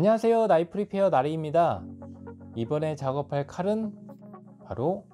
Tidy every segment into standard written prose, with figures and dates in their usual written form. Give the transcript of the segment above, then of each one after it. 안녕하세요, 나이프리페어 나리입니다. 이번에 작업할 칼은 바로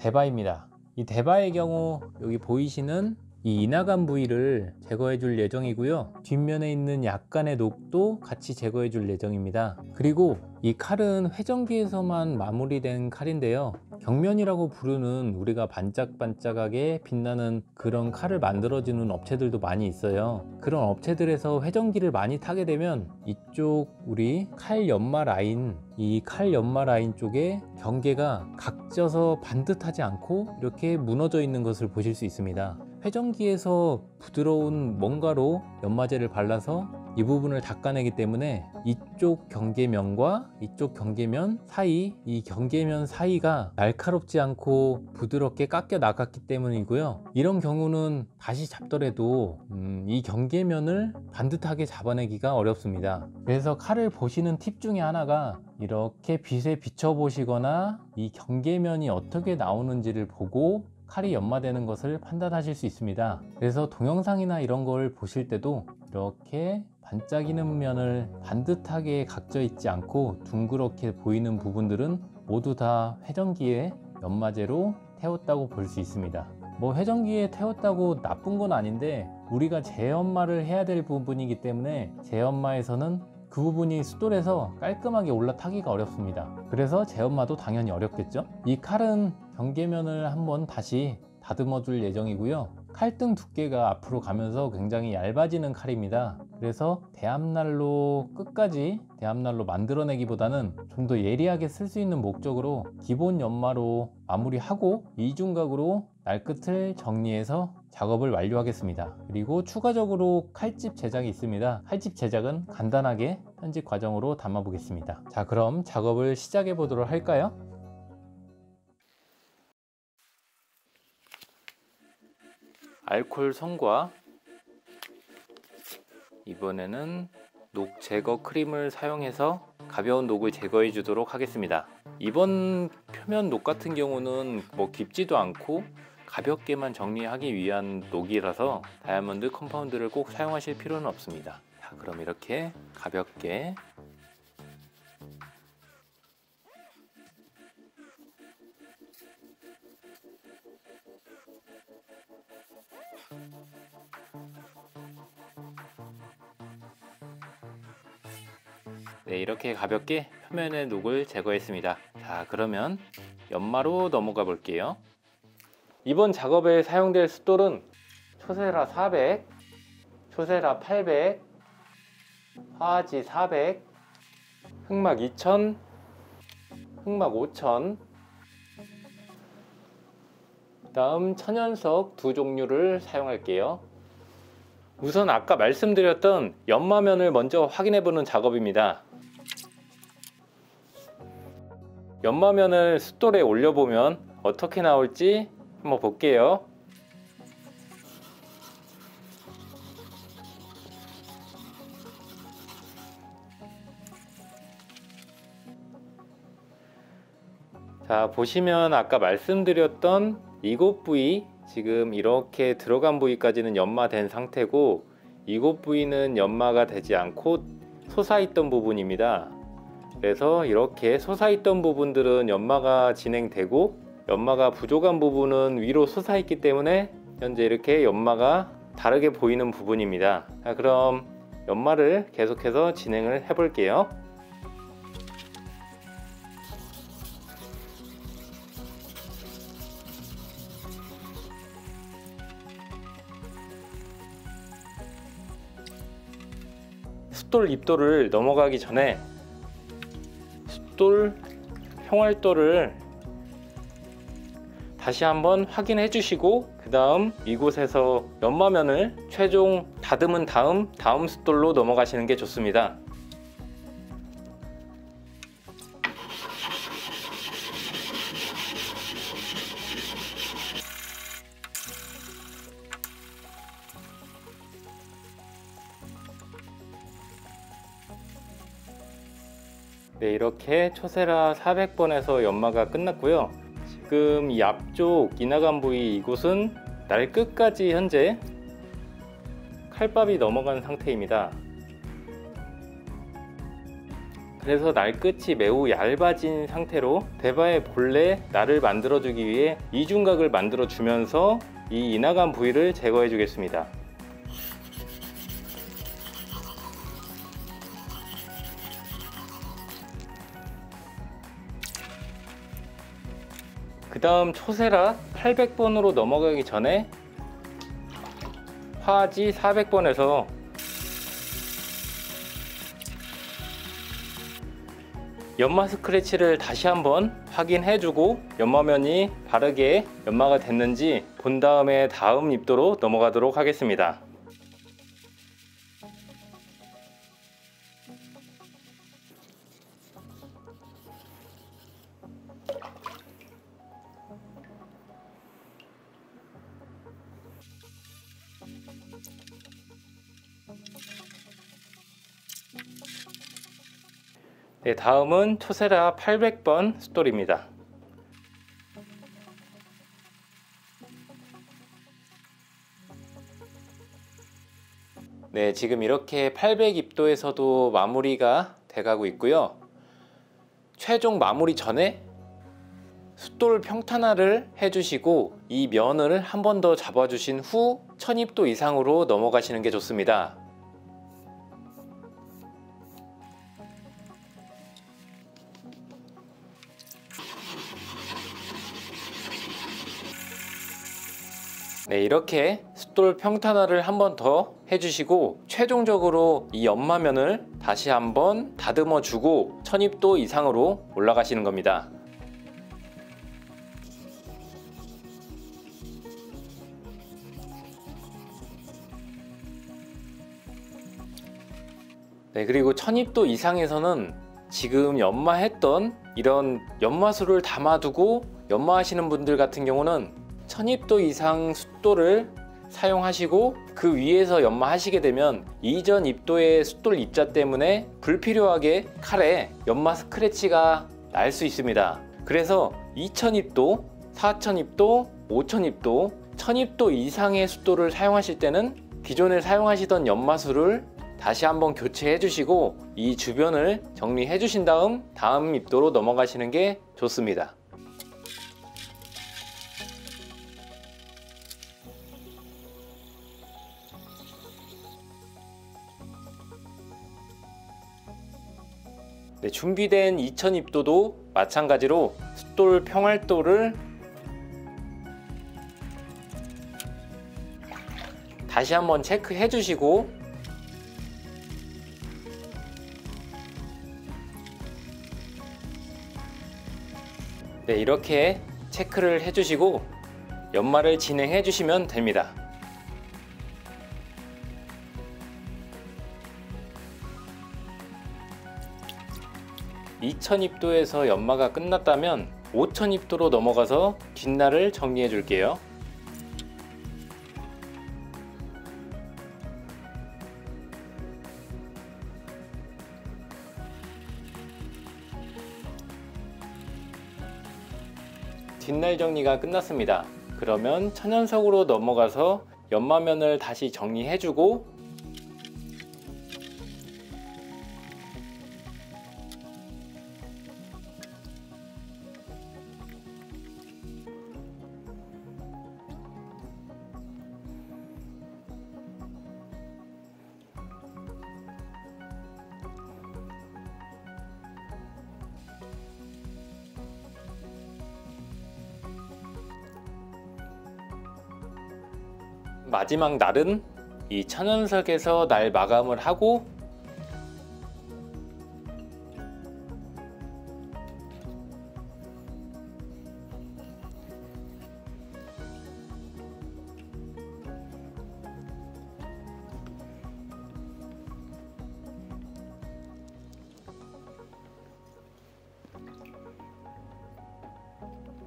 데바입니다. 이 데바의 경우 여기 보이시는 이 이나간 부위를 제거해 줄 예정이고요, 뒷면에 있는 약간의 녹도 같이 제거해 줄 예정입니다. 그리고 이 칼은 회전기에서만 마무리된 칼인데요, 경면이라고 부르는 우리가 반짝반짝하게 빛나는 그런 칼을 만들어주는 업체들도 많이 있어요. 그런 업체들에서 회전기를 많이 타게 되면 이쪽 우리 칼 연마 라인, 이 칼 연마 라인 쪽에 경계가 각져서 반듯하지 않고 이렇게 무너져 있는 것을 보실 수 있습니다. 회전기에서 부드러운 뭔가로 연마제를 발라서 이 부분을 닦아내기 때문에 이쪽 경계면과 이쪽 경계면 사이, 이 경계면 사이가 날카롭지 않고 부드럽게 깎여 나갔기 때문이고요, 이런 경우는 다시 잡더라도 이 경계면을 반듯하게 잡아내기가 어렵습니다. 그래서 칼을 보시는 팁 중에 하나가 이렇게 빛에 비춰 보시거나 이 경계면이 어떻게 나오는지를 보고 칼이 연마되는 것을 판단하실 수 있습니다. 그래서 동영상이나 이런 걸 보실 때도 이렇게 반짝이는 면을 반듯하게 각져 있지 않고 둥그렇게 보이는 부분들은 모두 다 회전기에 연마제로 태웠다고 볼 수 있습니다. 뭐 회전기에 태웠다고 나쁜 건 아닌데 우리가 재연마를 해야 될 부분이기 때문에 재연마에서는 그 부분이 숫돌에서 깔끔하게 올라타기가 어렵습니다. 그래서 재연마도 당연히 어렵겠죠. 이 칼은 경계면을 한번 다시 다듬어 줄 예정이고요, 칼등 두께가 앞으로 가면서 굉장히 얇아지는 칼입니다. 그래서 대합날로 끝까지 대합날로 만들어내기보다는 좀 더 예리하게 쓸 수 있는 목적으로 기본 연마로 마무리하고 이중각으로 날끝을 정리해서 작업을 완료하겠습니다. 그리고 추가적으로 칼집 제작이 있습니다. 칼집 제작은 간단하게 편집 과정으로 담아 보겠습니다. 자, 그럼 작업을 시작해 보도록 할까요? 알코올 성과 이번에는 녹 제거 크림을 사용해서 가벼운 녹을 제거해 주도록 하겠습니다. 이번 표면 녹 같은 경우는 뭐 깊지도 않고 가볍게만 정리하기 위한 녹이라서 다이아몬드 컴파운드를 꼭 사용하실 필요는 없습니다. 자, 그럼 이렇게 가볍게 네, 이렇게 가볍게 표면의 녹을 제거했습니다. 자, 그러면 연마로 넘어가 볼게요. 이번 작업에 사용될 숫돌은 초세라 400, 초세라 800, 화아지 400, 흑막 2000, 흑막 5000, 다음 천연석 두 종류를 사용할게요. 우선 아까 말씀드렸던 연마면을 먼저 확인해보는 작업입니다. 연마면을 숫돌에 올려보면 어떻게 나올지 한번 볼게요. 자, 보시면 아까 말씀드렸던 이곳 부위, 지금 이렇게 들어간 부위까지는 연마된 상태고 이곳 부위는 연마가 되지 않고 솟아있던 부분입니다. 그래서 이렇게 솟아있던 부분들은 연마가 진행되고 연마가 부족한 부분은 위로 솟아있기 때문에 현재 이렇게 연마가 다르게 보이는 부분입니다. 자, 그럼 연마를 계속해서 진행을 해 볼게요. 숫돌 입돌을 넘어가기 전에 숫돌 평활돌을 다시 한번 확인해 주시고 그 다음 이곳에서 연마면을 최종 다듬은 다음 숫돌로 넘어가시는 게 좋습니다. 네, 이렇게 초세라 400번에서 연마가 끝났고요. 지금 이 앞쪽 이나간 부위 이곳은 날 끝까지 현재 칼밥이 넘어간 상태입니다. 그래서 날끝이 매우 얇아진 상태로 데바의 본래 날을 만들어주기 위해 이중각을 만들어주면서 이 이나간 부위를 제거해 주겠습니다. 그 다음 초세라 800번으로 넘어가기 전에 화지 400번에서 연마 스크래치를 다시 한번 확인해주고 연마면이 바르게 연마가 됐는지 본 다음에 다음 입도로 넘어가도록 하겠습니다. 네, 다음은 초세라 800번 숫돌입니다. 네, 지금 이렇게 800입도에서도 마무리가 돼가고 있고요. 최종 마무리 전에 숫돌 평탄화를 해주시고 이 면을 한 번 더 잡아주신 후 1000입도 이상으로 넘어가시는 게 좋습니다. 네, 이렇게 숫돌 평탄화를 한 번 더 해주시고 최종적으로 이 연마면을 다시 한번 다듬어 주고 1000입도 이상으로 올라가시는 겁니다. 네, 그리고 1000입도 이상에서는 지금 연마했던 이런 연마술을 담아두고 연마하시는 분들 같은 경우는 1000입도 이상 숫돌을 사용하시고 그 위에서 연마하시게 되면 이전 입도의 숫돌 입자 때문에 불필요하게 칼에 연마 스크래치가 날 수 있습니다. 그래서 2000입도, 4000입도, 5000입도, 1000입도 이상의 숫돌을 사용하실 때는 기존에 사용하시던 연마술을 다시 한번 교체해 주시고 이 주변을 정리해 주신 다음 입도로 넘어가시는 게 좋습니다. 네, 준비된 2000입도도 마찬가지로 숫돌 평활도를 다시 한번 체크해 주시고 네, 이렇게 체크를 해 주시고 연마를 진행해 주시면 됩니다. (2000입도에서) 연마가 끝났다면 (5000입도로) 넘어가서 뒷날을 정리해 줄게요. 뒷날 정리가 끝났습니다. 그러면 천연석으로 넘어가서 연마면을 다시 정리해 주고 마지막 날은 이 천연석에서 날 마감을 하고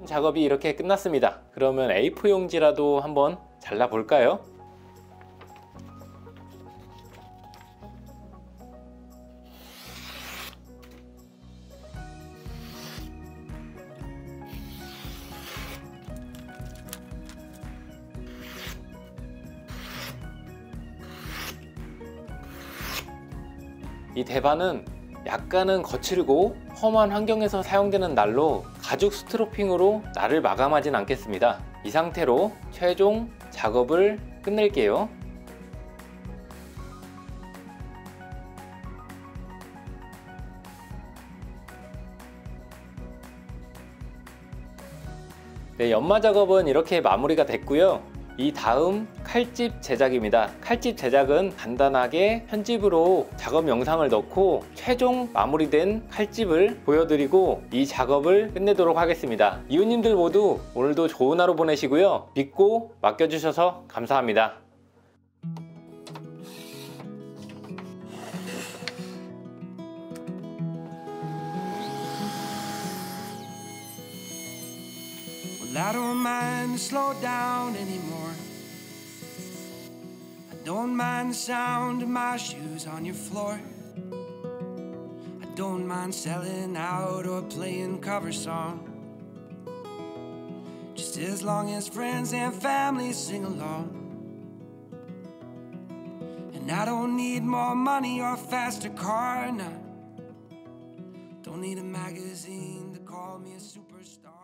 작업이 이렇게 끝났습니다. 그러면 A4 용지라도 한번 잘라볼까요? 이 데바는 약간은 거칠고 험한 환경에서 사용되는 날로 가죽 스트로핑으로 날을 마감하진 않겠습니다. 이 상태로 최종 작업을 끝낼게요. 네, 연마 작업은 이렇게 마무리가 됐고요. 이 다음 칼집 제작입니다. 칼집 제작은 간단하게 편집으로 작업 영상을 넣고 최종 마무리된 칼집을 보여드리고 이 작업을 끝내도록 하겠습니다. 이웃님들 모두 오늘도 좋은 하루 보내시고요. 믿고 맡겨주셔서 감사합니다. I don't mind to slow down anymore. I don't mind the sound of my shoes on your floor. I don't mind selling out or playing cover song. Just as long as friends and family sing along. And I don't need more money or a faster car, no. Don't need a magazine to call me a superstar.